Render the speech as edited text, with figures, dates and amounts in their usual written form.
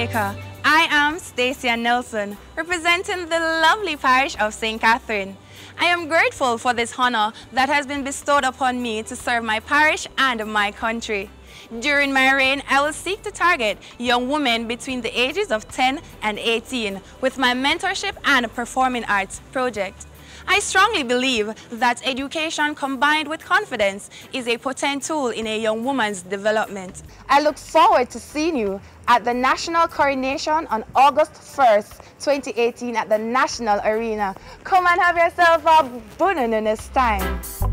Jamaica. I am Stacyann Nelson, representing the lovely parish of St. Catherine. I am grateful for this honor that has been bestowed upon me to serve my parish and my country. During my reign, I will seek to target young women between the ages of 10 and 18 with my mentorship and performing arts project. I strongly believe that education combined with confidence is a potent tool in a young woman's development. I look forward to seeing you at the National Coronation on August 1st, 2018 at the National Arena. Come and have yourself a boonaness time.